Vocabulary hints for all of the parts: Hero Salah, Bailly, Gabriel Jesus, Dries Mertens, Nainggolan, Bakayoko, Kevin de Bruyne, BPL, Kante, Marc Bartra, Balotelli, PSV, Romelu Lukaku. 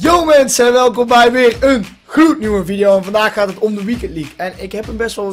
Yo mensen, welkom bij weer een gloednieuwe video en vandaag gaat het om de Weekend League. En ik heb een best wel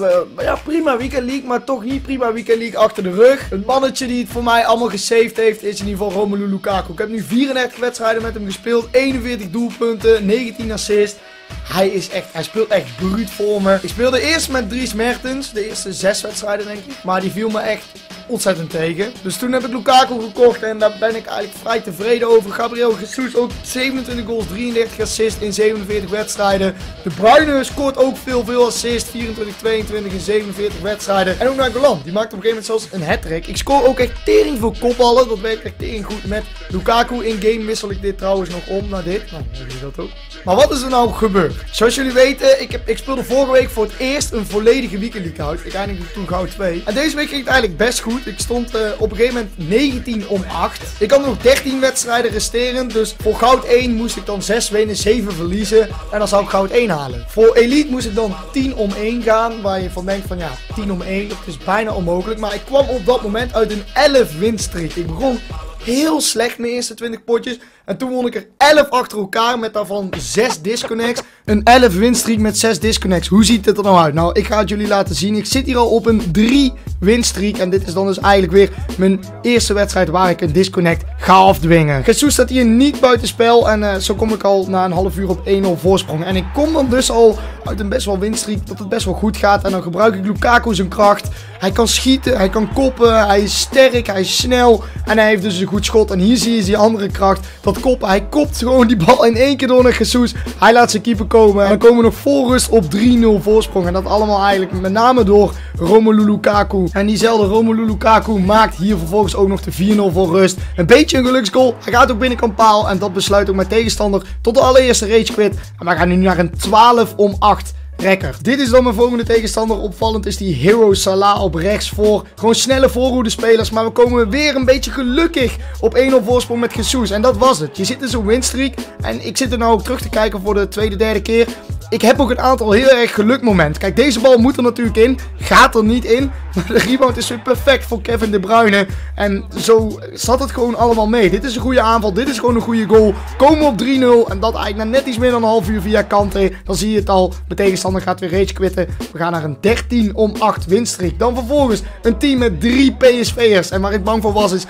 prima Weekend League, maar toch niet prima Weekend League achter de rug. Het mannetje die het voor mij allemaal gesaved heeft is in ieder geval Romelu Lukaku. Ik heb nu 34 wedstrijden met hem gespeeld, 41 doelpunten, 19 assists. Hij speelt echt bruut voor me. Ik speelde eerst met Dries Mertens, de eerste 6 wedstrijden denk ik, maar die viel me echt ontzettend tegen. Dus toen heb ik Lukaku gekocht en daar ben ik eigenlijk vrij tevreden over. Gabriel Jesus ook 27 goals, 33 assists in 47 wedstrijden. De Bruyne scoort ook veel assists, 24, 22 in 47 wedstrijden. En ook Nainggolan, die maakt op een gegeven moment zelfs een hat-trick. Ik scoor ook echt tering voor kopballen, dat werkt echt tering goed met Lukaku. In game wissel ik dit trouwens nog om naar dit. Nou, dan zie je dat ook. Maar wat is er nou gebeurd? Zoals jullie weten, ik speelde vorige week voor het eerst een volledige Weekend League goud. Ik eindigde toen goud 2. En deze week ging het eigenlijk best goed. Ik stond op een gegeven moment 19 om 8. Ik had nog 13 wedstrijden resterend. Dus voor goud 1 moest ik dan 6 winnen, 7 verliezen. En dan zou ik goud 1 halen. Voor elite moest ik dan 10 om 1 gaan. Waar je van denkt van ja, 10 om 1. Dat is bijna onmogelijk. Maar ik kwam op dat moment uit een 11 winstreek. Ik begon heel slecht mijn eerste 20 potjes. En toen won ik er 11 achter elkaar met daarvan 6 disconnects. Een 11 winstreak met 6 disconnects. Hoe ziet dit er nou uit? Nou, ik ga het jullie laten zien. Ik zit hier al op een 3 winstreak. En dit is dan dus eigenlijk weer mijn eerste wedstrijd waar ik een disconnect ga afdwingen. Jesus staat hier niet buitenspel. En zo kom ik al na een half uur op 1-0 voorsprong. En ik kom dan dus al uit een best wel winstreak dat het best wel goed gaat. En dan gebruik ik Lukaku zijn kracht. Hij kan schieten, hij kan koppen, hij is sterk, hij is snel. En hij heeft dus een goed schot. En hier zie je die andere kracht. Dat koppen, hij kopt gewoon die bal in één keer door naar Jesus. Hij laat zijn keeper komen. En dan komen we nog vol rust op 3-0 voorsprong. En dat allemaal eigenlijk met name door Romelu Lukaku. En diezelfde Romelu Lukaku maakt hier vervolgens ook nog de 4-0 voor rust. Een beetje een geluksgoal. Hij gaat ook binnenkant paal. En dat besluit ook mijn tegenstander tot de allereerste rage quit. En we gaan nu naar een 12 om 8. Rekker. Dit is dan mijn volgende tegenstander. Opvallend is die Hero Salah op rechts voor. Gewoon snelle voorhoede spelers. Maar we komen weer een beetje gelukkig op 1-0 voorsprong met Jesus. En dat was het. Je zit in zo'n winstreak. En ik zit er nou ook terug te kijken voor de tweede, derde keer. Ik heb ook een aantal heel erg gelukmomenten. Kijk, deze bal moet er natuurlijk in. Gaat er niet in. Maar de rebound is weer perfect voor Kevin de Bruyne. En zo zat het gewoon allemaal mee. Dit is een goede aanval. Dit is gewoon een goede goal. Komen op 3-0. En dat eigenlijk na net iets meer dan een half uur via Kante. Dan zie je het al. Mijn tegenstander gaat weer rage quitten. We gaan naar een 13 om 8 winstreak. Dan vervolgens een team met 3 PSV'ers. En waar ik bang voor was is,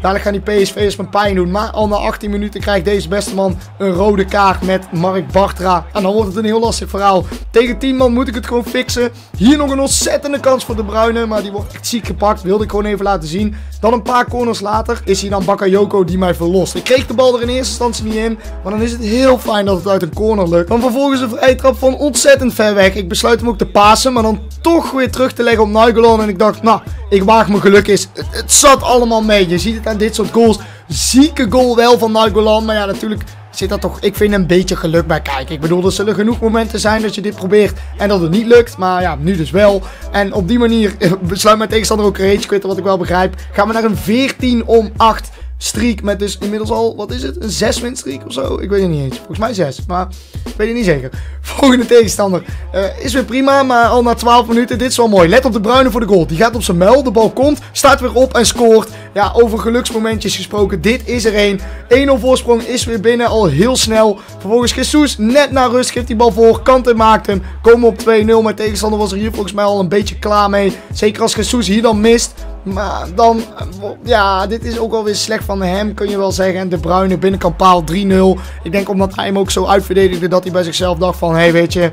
dadelijk gaan die PSV'ers me pijn doen. Maar al na 18 minuten krijgt deze beste man een rode kaart met Marc Bartra. En dan wordt het een heel lastig verhaal. Tegen 10 man moet ik het gewoon fixen. Hier nog een ontzettende kans voor de Bruyne. Maar die wordt echt ziek gepakt. Wilde ik gewoon even laten zien. Dan een paar corners later is hier dan Bakayoko die mij verlost. Ik kreeg de bal er in eerste instantie niet in. Maar dan is het heel fijn dat het uit een corner lukt. Dan vervolgens een vrije trap van ontzettend ver weg. Ik besluit hem ook te passen. Maar dan toch weer terug te leggen op Nainggolan. En ik dacht, nou, ik waag mijn geluk eens. Het zat allemaal mee. Je ziet het aan dit soort goals. Zieke goal wel van Nainggolan. Maar ja, natuurlijk zit dat toch, ik vind een beetje geluk bij kijken. Ik bedoel, er zullen genoeg momenten zijn dat je dit probeert en dat het niet lukt. Maar ja, nu dus wel. En op die manier besluit mijn tegenstander ook rage quitten, wat ik wel begrijp. Gaan we naar een 14 om 8 streak met dus inmiddels al, wat is het? Een 6 win streak of zo? Ik weet het niet eens. Volgens mij 6, maar ik weet het niet zeker. Volgende tegenstander is weer prima, maar al na 12 minuten, dit is wel mooi. Let op de Bruyne voor de goal. Die gaat op zijn muil, de bal komt, staat weer op en scoort. Ja, over geluksmomentjes gesproken, dit is er één. 1-0 voorsprong is weer binnen, al heel snel. Vervolgens Jesus, net na rust, geeft die bal voor. Kante maakt hem, komen op 2-0. Mijn tegenstander was er hier volgens mij al een beetje klaar mee. Zeker als Jesus hier dan mist. Maar dan, ja, dit is ook wel weer slecht van hem, kun je wel zeggen. En de Bruyne binnenkant paal 3-0. Ik denk omdat hij hem ook zo uitverdedigde dat hij bij zichzelf dacht van, hey, weet je,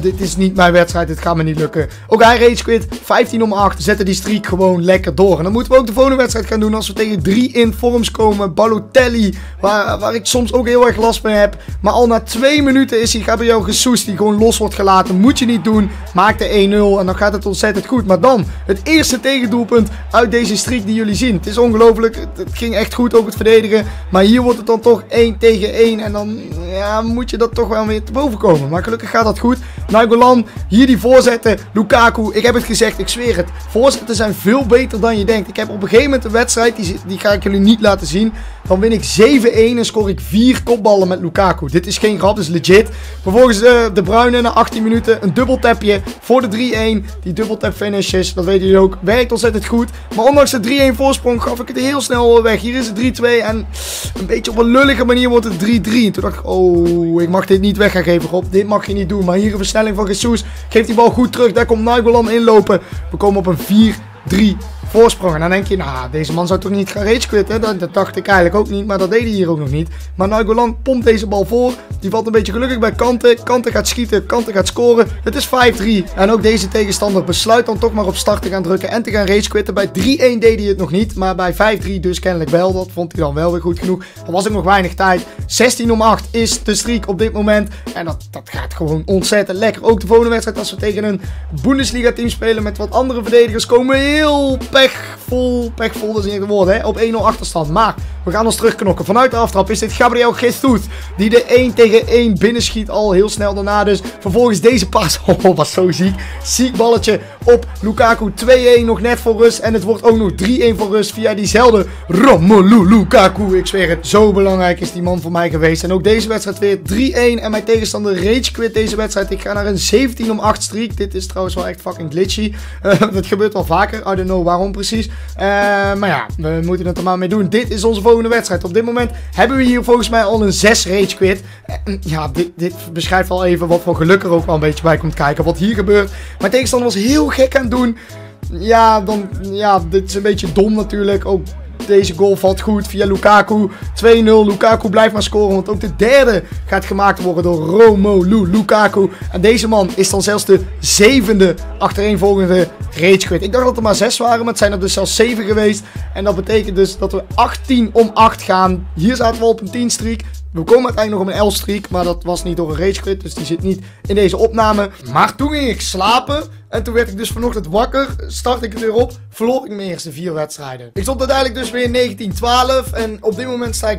dit is niet mijn wedstrijd, dit gaat me niet lukken. Ook hij rage quit, 15 om 8, zetten die streak gewoon lekker door. En dan moeten we ook de volgende wedstrijd gaan doen als we tegen 3 informs komen. Balotelli, waar ik soms ook heel erg last mee heb. Maar al na 2 minuten is hij Gabriel Jesus die gewoon los wordt gelaten. Moet je niet doen, maakt de 1-0 en dan gaat het ontzettend goed. Maar dan, het eerste tegendoelpunt uit deze streak die jullie zien. Het is ongelooflijk. Het ging echt goed ook het verdedigen. Maar hier wordt het dan toch 1 tegen 1. En dan ja, moet je dat toch wel weer te boven komen. Maar gelukkig gaat dat goed. Nainggolan, hier die voorzetten. Lukaku, ik heb het gezegd, ik zweer het. Voorzetten zijn veel beter dan je denkt. Ik heb op een gegeven moment een wedstrijd, die ga ik jullie niet laten zien. Dan win ik 7-1 en score ik 4 kopballen met Lukaku. Dit is geen grap, dit is legit. Vervolgens de Bruyne na 18 minuten. Een dubbeltapje voor de 3-1. Die dubbeltap finishes, dat weten jullie ook. Werkt ontzettend goed. Maar ondanks de 3-1 voorsprong gaf ik het heel snel weg. Hier is het 3-2 en een beetje op een lullige manier wordt het 3-3. Toen dacht ik, oh, ik mag dit niet weg gaan geven, Rob. Dit mag je niet doen. Maar hier een versnelling van Jesus. Geeft die bal goed terug. Daar komt Nainggolan inlopen. We komen op een 4-3 voorsprong. En dan denk je, nou, deze man zou toch niet gaan ragequitten. Dat dacht ik eigenlijk ook niet, maar dat deed hij hier ook nog niet. Maar Nainggolan pompt deze bal voor. Die valt een beetje gelukkig bij Kante. Kante gaat schieten, Kante gaat scoren. Het is 5-3. En ook deze tegenstander besluit dan toch maar op start te gaan drukken en te gaan ragequitten. Bij 3-1 deed hij het nog niet, maar bij 5-3 dus kennelijk wel. Dat vond hij dan wel weer goed genoeg. Er was ook nog weinig tijd. 16 om 8 is de streak op dit moment. En dat gaat gewoon ontzettend lekker. Ook de volgende wedstrijd, als we tegen een Bundesliga team spelen met wat andere verdedigers, komen heel pechvol, dat is niet het woord, hè? Op 1-0 achterstand. Maar we gaan ons terugknokken. Vanuit de aftrap is dit Gabriel Jesus die de 1-tegen-1 binnenschiet al heel snel daarna dus. Vervolgens deze pas. Oh, was zo ziek. Ziek balletje op Lukaku. 2-1 nog net voor rust. En het wordt ook nog 3-1 voor rust via diezelfde Romelu Lukaku. Ik zweer het. Zo belangrijk is die man voor mij geweest. En ook deze wedstrijd weer 3-1. En mijn tegenstander rage quit deze wedstrijd. Ik ga naar een 17 om 8 streak. Dit is trouwens wel echt fucking glitchy. Dat gebeurt wel vaker. I don't know waarom precies. Maar ja, we moeten het er maar mee doen. Dit is onze volgende wedstrijd. Op dit moment hebben we hier volgens mij al een 6 rage quit. Ja, dit beschrijft al even wat voor geluk er ook wel een beetje bij komt kijken. Wat hier gebeurt. Mijn tegenstander was heel gek aan het doen. Ja, dit is een beetje dom natuurlijk. Ook deze goal valt goed via Lukaku. 2-0. Lukaku blijft maar scoren. Want ook de derde gaat gemaakt worden door Romelu Lukaku. En deze man is dan zelfs de 7e achtereenvolgende ragequit. Ik dacht dat er maar 6 waren, maar het zijn er dus zelfs 7 geweest. En dat betekent dus dat we 18 om 8 gaan. Hier zaten we op een 10 streak. We komen uiteindelijk nog op een 11 streak, maar dat was niet door een ragequit. Dus die zit niet in deze opname. Maar toen ging ik slapen. En toen werd ik dus vanochtend wakker, startte ik het weer op, verloor ik mijn eerste 4 wedstrijden. Ik stond uiteindelijk dus weer 19-12 en op dit moment sta ik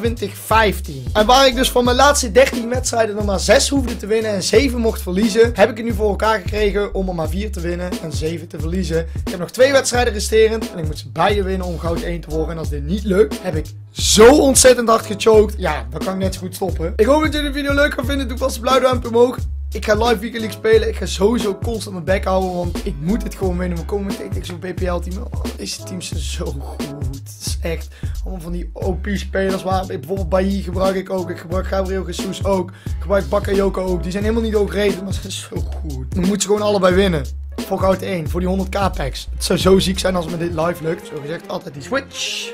23-15. En waar ik dus van mijn laatste 13 wedstrijden nog maar 6 hoefde te winnen en 7 mocht verliezen, heb ik het nu voor elkaar gekregen om er maar 4 te winnen en 7 te verliezen. Ik heb nog 2 wedstrijden resterend en ik moet ze beide winnen om goud 1 te worden. En als dit niet lukt, heb ik zo ontzettend hard gechoked. Ja, dan kan ik net zo goed stoppen. Ik hoop dat jullie de video leuk gaan vinden. Doe vast een blauw duimpje omhoog. Ik ga live Weekend League spelen. Ik ga sowieso constant mijn bek houden. Want ik moet dit gewoon winnen. We komen meteen tegen zo'n BPL-team. Oh, deze teams zijn zo goed. Het is echt allemaal van die OP-spelers. Maar bijvoorbeeld Bailly gebruik ik ook. Ik gebruik Gabriel Jesus ook. Ik gebruik Bakayoko ook. Die zijn helemaal niet overreden. Maar ze zijn zo goed. Dan moeten ze gewoon allebei winnen. Voor goud 1. Voor die 100k packs. Het zou zo ziek zijn als me dit live lukt. Zo gezegd altijd die switch.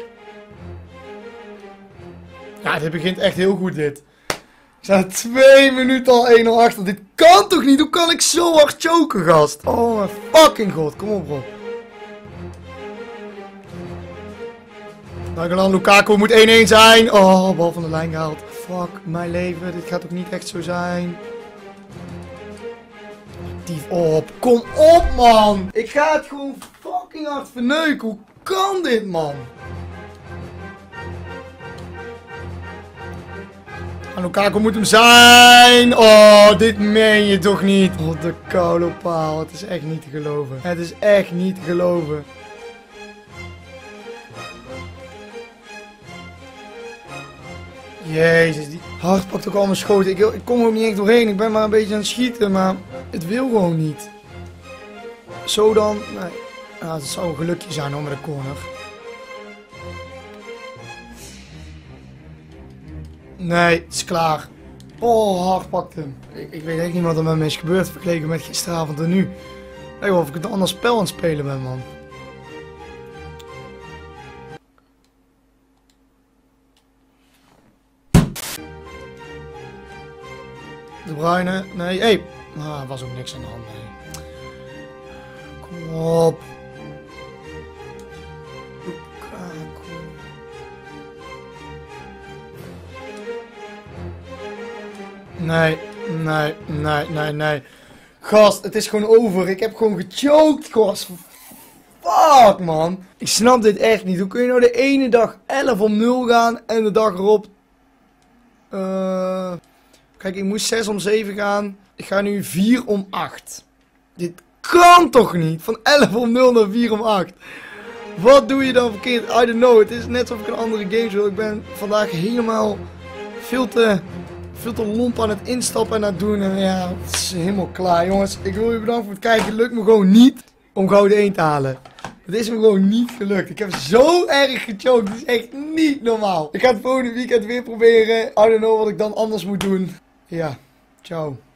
Ja, dit begint echt heel goed dit. Ik sta 2 minuten al 1-0 achter. Dit kan toch niet? Hoe kan ik zo hard choken, gast? Oh mijn fucking god. Kom op, bro. Nainggolan, Lukaku moet 1-1 zijn. Oh, bal van de lijn gehaald. Fuck, mijn leven. Dit gaat ook niet echt zo zijn. Actief op. Kom op, man. Ik ga het gewoon fucking hard verneuken. Hoe kan dit, man? En Lukaku moet hem zijn. Oh, dit meen je toch niet. Oh, de koude paal. Het is echt niet te geloven. Het is echt niet te geloven. Jezus, die hart pakt ook al mijn schoten. Ik kom er ook niet echt doorheen. Ik ben maar een beetje aan het schieten, maar het wil gewoon niet. Zo dan. Nee. Nou, dat zou een gelukje zijn hoor, met de corner. Nee, het is klaar. Oh, hard pakt hem. Ik weet echt niet wat er met me is gebeurd vergeleken met gisteravond en nu. Lijkt wel of ik een ander spel aan het spelen ben, man. De Bruyne, nee, hey. Ah, er was ook niks aan de hand, nee. Kom op. Nee, nee, nee, nee, nee. Gast, het is gewoon over. Ik heb gewoon gechoked, gast. Fuck, man. Ik snap dit echt niet. Hoe kun je nou de ene dag 11 om 0 gaan en de dag erop... Kijk, ik moest 6 om 7 gaan. Ik ga nu 4 om 8. Dit kan toch niet? Van 11 om 0 naar 4 om 8. Wat doe je dan verkeerd? I don't know. Het is net alsof ik een andere game speel. Ik ben vandaag helemaal veel te lomp aan het instappen en aan het doen. En ja, het is helemaal klaar. Jongens, ik wil je bedanken voor het kijken. Het lukt me gewoon niet om gouden 1 te halen. Het is me gewoon niet gelukt. Ik heb zo erg gechoked. Het is echt niet normaal. Ik ga het volgende weekend weer proberen. I don't know wat ik dan anders moet doen. Ja, ciao.